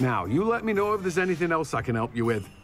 Now, you let me know if there's anything else I can help you with.